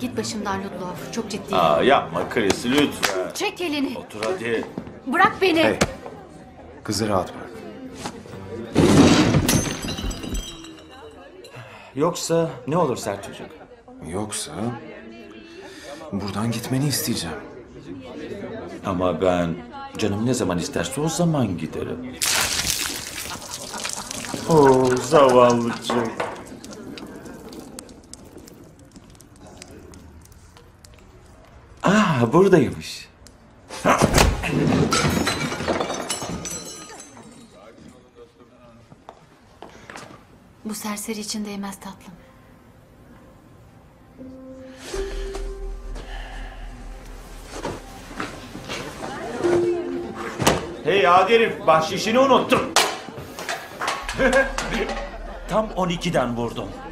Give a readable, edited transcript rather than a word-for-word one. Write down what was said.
Git başımdan Ludlow. Çok ciddiyim. Aa, yapma Chris lütfen. Çek elini. Otur hadi. Bırak beni. Hey. Kızı rahat bırak. Yoksa ne olur sert çocuk? Yoksa buradan gitmeni isteyeceğim. Ama ben canım ne zaman isterse o zaman giderim. Oo zavallıcığım. Ah buradaymış. Bu serseri için değmez tatlım. Hey adi herif, bahşişini unuttum. Tam 12'den vurdum.